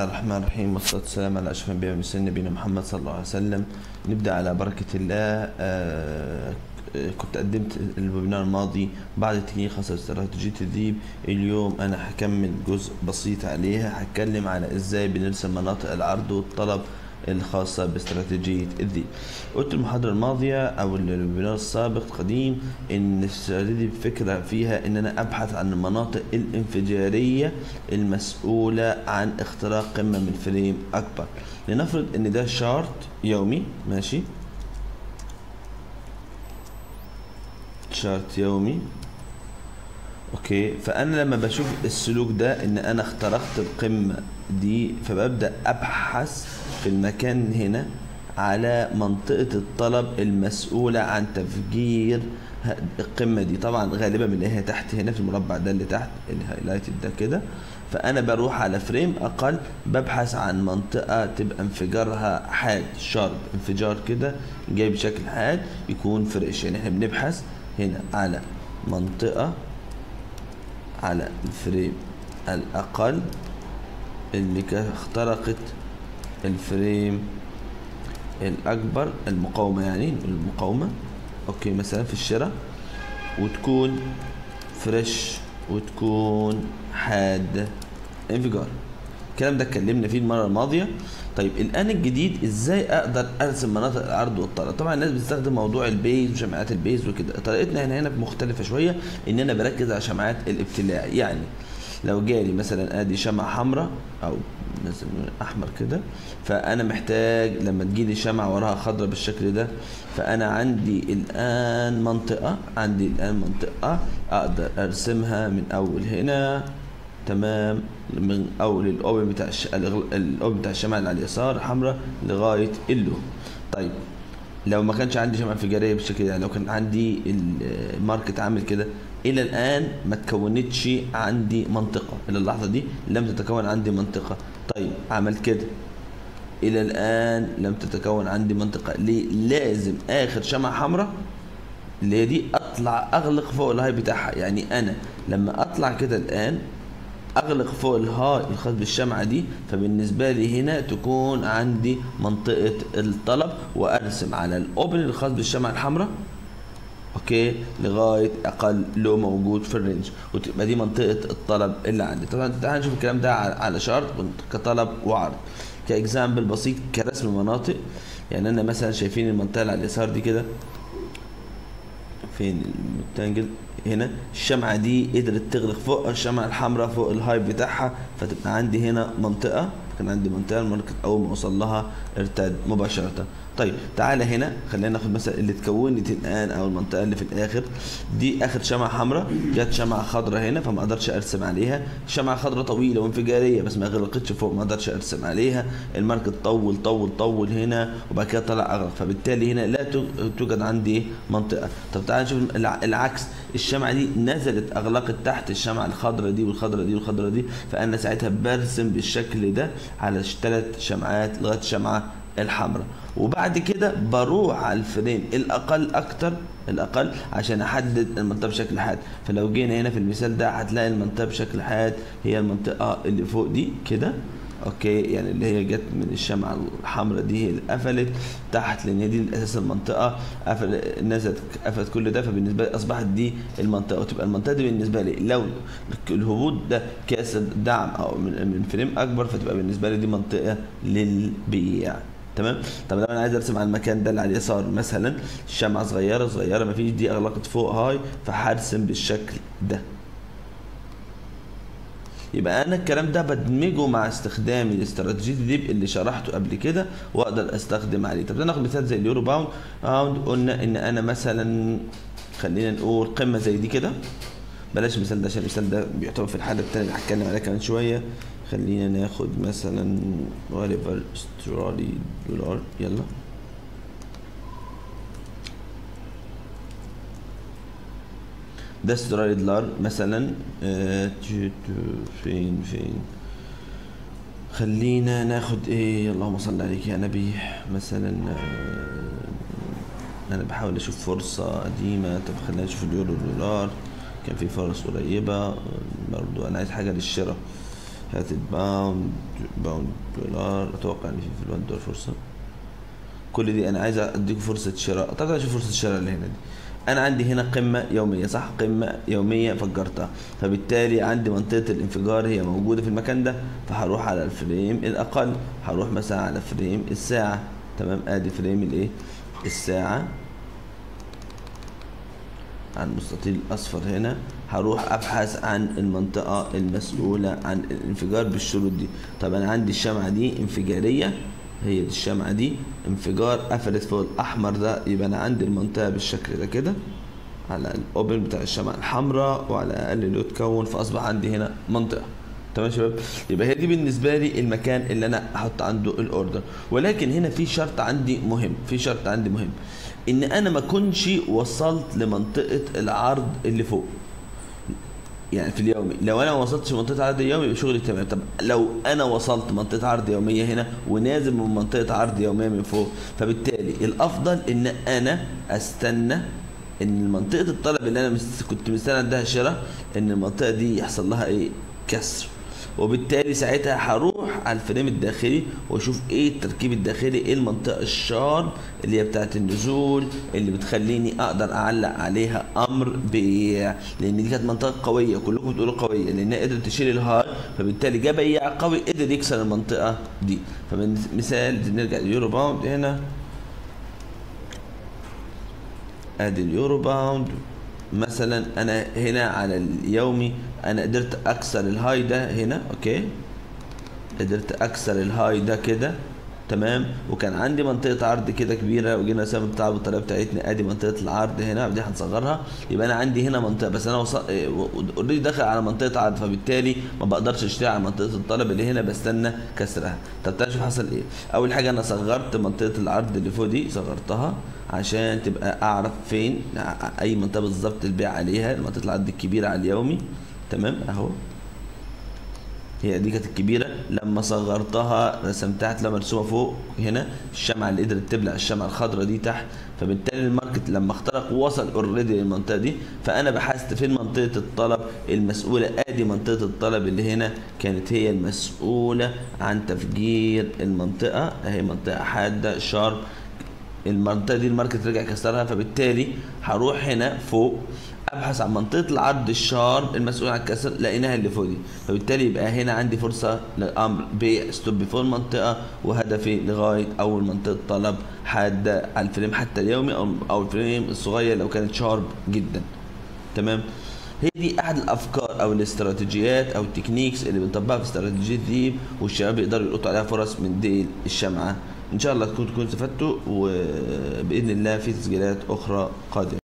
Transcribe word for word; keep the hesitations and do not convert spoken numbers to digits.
بسم الله الرحمن الرحيم، والصلاة والسلام على أشرف الأنبياء والمرسلين نبينا محمد صلى الله عليه وسلم. نبدأ على بركة الله. كنت قدمت الويبنار الماضي بعد تكنيك خاصة باستراتيجية الذيب. اليوم أنا هكمل جزء بسيط عليها، هتكلم على إزاي بنرسم مناطق العرض والطلب الخاصة باستراتيجية الذيب. قلت المحاضرة الماضية أو الويبنار السابق قديم إن الاستراتيجية الفكرة فيها إن أنا أبحث عن المناطق الانفجارية المسؤولة عن اختراق قمة من فريم أكبر. لنفرض إن ده شارت يومي، ماشي، شارت يومي، أوكي. فأنا لما بشوف السلوك ده إن أنا اخترقت القمة دي، فببدأ أبحث في المكان هنا على منطقة الطلب المسؤولة عن تفجير القمة دي. طبعا غالبا بنلاقيها تحت هنا في المربع ده اللي تحت الهايلايتد ده كده. فأنا بروح على فريم أقل، ببحث عن منطقة تبقى انفجارها حاد، شارب انفجار كده جاي بشكل حاد يكون فريش. يعني احنا بنبحث هنا على منطقة على الفريم الأقل اللي اخترقت الفريم الأكبر، المقاومة، يعني المقاومة، أوكي، مثلا في الشراء، وتكون فريش وتكون حاد انفجار. الكلام ده اتكلمنا فيه المرة الماضية. طيب الآن الجديد، إزاي أقدر أرسم مناطق العرض والطلب؟ طبعا الناس بتستخدم موضوع البيز وشمعات البيز وكده. طريقتنا هنا هنا مختلفة شوية، إن أنا بركز على شمعات الابتلاع. يعني لو جالي مثلا ادي شمعة حمراء او مثلا احمر كده، فانا محتاج لما تجيلي شمعة وراها خضراء بالشكل ده، فانا عندي الان منطقة، عندي الان منطقة اقدر ارسمها من اول هنا، تمام، من اول الاوبن بتاع الاوبن بتاع الشمعة اللي على اليسار حمراء لغاية اللون. طيب لو ما كانش عندي شمعة انفجارية بالشكل ده، لو كان عندي الماركت عامل كده، الى الان ما تكونتش عندي منطقه، الى اللحظه دي لم تتكون عندي منطقه. طيب عملت كده، الى الان لم تتكون عندي منطقه. ليه؟ لازم اخر شمعه حمراء اللي هي دي اطلع اغلق فوق الهاي بتاعها. يعني انا لما اطلع كده الان اغلق فوق الهاي الخاص بالشمعه دي، فبالنسبه لي هنا تكون عندي منطقه الطلب، وارسم على الاوبن الخاص بالشمعه الحمراء، اوكي، لغايه اقل لو موجود في الرينج، وتبقى دي منطقه الطلب اللي عندي. طبعا تعالى نشوف الكلام ده على شارت كطلب وعرض، كاكزامبل بسيط كرسم مناطق. يعني انا مثلا شايفين المنطقه اللي على اليسار دي كده، فين الريكتانجل هنا، الشمعه دي قدرت تغلق فوق الشمعه الحمراء فوق الهاي بتاعها، فتبقى عندي هنا منطقه، كان عندي منطقه الماركت اول ما اوصل لها ارتد مباشره. طيب تعالى هنا خلينا ناخد مثلا اللي اتكونت الان او المنطقه اللي في الاخر دي، اخر شمعه حمراء، جت شمعه خضراء هنا فما اقدرش ارسم عليها، شمعه خضراء طويله وانفجاريه بس ما غلقتش فوق، ما اقدرش ارسم عليها، الماركت طول طول طول هنا وبعد كده طلع اغلق، فبالتالي هنا لا توجد عندي منطقه. طب تعالى نشوف العكس، الشمعه دي نزلت اغلقت تحت الشمعه الخضراء دي والخضراء دي والخضراء دي، فانا ساعتها برسم بالشكل ده على ثلاث شمعات لغايه الشمعه الحمراء، وبعد كده بروح على الفريم الاقل اكتر الاقل عشان احدد المنطقه بشكل حاد. فلو جينا هنا في المثال ده هتلاقي المنطقه بشكل حاد هي المنطقه اللي فوق دي كده، اوكي، يعني اللي هي جت من الشمعه الحمراء دي هي اللي قفلت تحت، لان هي دي اساس المنطقه، قفل نزلت قفلت كل ده، فبالنسبه لي اصبحت دي المنطقه. وتبقى المنطقه دي بالنسبه لي لو الهبوط ده كاس دعم او من فريم اكبر، فتبقى بالنسبه لي دي منطقه للبيع، تمام. طب لو انا عايز ارسم على المكان ده اللي على اليسار مثلا، الشمعه صغيره صغيره مفيش، دي اغلقت فوق هاي، فهرسم بالشكل ده. يبقى انا الكلام ده بدمجه مع استخدامي الاستراتيجية الذيب اللي شرحته قبل كده واقدر استخدم عليه. طب ناخد مثال زي اليورو باوند، قلنا ان انا مثلا خلينا نقول قمه زي دي كده، بلاش المثال ده عشان المثال ده بيعتبر في الحاله الثانيه اللي هتكلم عليها كمان شويه. خلينا ناخد مثلا وريفر استرالي دولار، يلا، ده استرالي دولار مثلا، آه فين فين خلينا ناخد ايه، اللهم صل عليك يا نبي، مثلا آه انا بحاول اشوف فرصه قديمه. طب خلينا نشوف اليورو دولار، كان في فرص قريبه برضو، انا عايز حاجه للشراء، هات الباوند باوند دولار. اتوقع ان في الباوند دولار فرصه. كل دي انا عايز اديكم فرصه شراء. طب اشوف فرصه الشراء اللي هنا دي. انا عندي هنا قمه يوميه صح، قمه يوميه فجرتها، فبالتالي عندي منطقه الانفجار هي موجوده في المكان ده، فهروح على الفريم الاقل، هروح مثلا على فريم الساعه. تمام، ادي فريم الايه الساعه عن مستطيل اصفر هنا. هروح ابحث عن المنطقه المسؤوله عن الانفجار بالشروط دي. طب انا عندي الشمعه دي انفجاريه، هي دي الشمعه دي انفجار قفلت فوق الاحمر ده، يبقى انا عندي المنطقه بالشكل ده كده على الاوبن بتاع الشمعه الحمراء، وعلى الاقل اللي اتكون، فاصبح عندي هنا منطقه. تمام يا شباب، يبقى هي دي بالنسبه لي المكان اللي انا احط عنده الاوردر. ولكن هنا في شرط عندي مهم، في شرط عندي مهم ان انا ما اكونش وصلت لمنطقه العرض اللي فوق، يعني في اليومي. لو انا ما وصلتش منطقه عرض يومي يبقى شغلي تمام. طب لو انا وصلت منطقه عرض يوميه هنا ونازل من منطقه عرض يوميه من فوق، فبالتالي الافضل ان انا استنى ان منطقه الطلب اللي انا كنت مستني عندها الشراء، ان المنطقه دي يحصل لها ايه كسر، وبالتالي ساعتها هروح على الفريم الداخلي واشوف ايه التركيب الداخلي، ايه المنطقه الشارب اللي هي بتاعه النزول اللي بتخليني اقدر اعلق عليها امر بيع، لان دي كانت منطقه قويه، كلكم بتقولوا قويه لانها قدرت تشيل الهاي، فبالتالي جه بياع قوي قدر يكسر المنطقه دي. فمثال نرجع لليورو باوند هنا، ادي اليورو باوند مثلا. انا هنا على اليومي انا قدرت اكسر الهاي ده هنا، اوكي، قدرت اكسر الهاي ده كده تمام، وكان عندي منطقه عرض كده كبيره، وجينا نسمي بتاع بالطريقه بتاعتنا. ادي منطقه العرض هنا، دي هنصغرها، يبقى انا عندي هنا منطقه، بس انا اوريدي داخل على منطقه عرض، فبالتالي ما بقدرش اشتري على منطقه الطلب اللي هنا، بستنى كسرها. طب تعالى شوف حصل ايه. اول حاجه انا صغرت منطقه العرض اللي فوق دي، صغرتها عشان تبقى اعرف فين اي منطقه بالظبط البيع عليها، منطقه العرض الكبيره على اليومي. تمام اهو، هي دي كانت الكبيره، لما صغرتها رسمتها لما مرسومه فوق هنا الشمعه اللي قدرت تبلع الشمعه الخضراء دي تحت، فبالتالي الماركت لما اخترق وصل اوريدي للمنطقه دي، فانا بحثت فين منطقه الطلب المسؤوله. ادي منطقه الطلب اللي هنا كانت هي المسؤوله عن تفجير المنطقه، اهي منطقه حاده شارب، المنطقه دي الماركت رجع كسرها، فبالتالي هروح هنا فوق ابحث عن منطقه العرض الشارب المسؤول عن الكسر، لقيناها اللي فوق دي، فبالتالي يبقى هنا عندي فرصه للامر بيع ستوب فوق المنطقه، وهدفي لغايه اول منطقه طلب حاده على الفريم حتى اليومي او او الفريم الصغير لو كانت شارب جدا. تمام، هي دي احد الافكار او الاستراتيجيات او التكنيكس اللي بنطبقها في استراتيجيات دي، والشباب يقدروا يلقطوا عليها فرص من ديل الشمعه. ان شاء الله تكونوا تكونوا استفدتوا، وباذن الله في تسجيلات اخرى قادمه.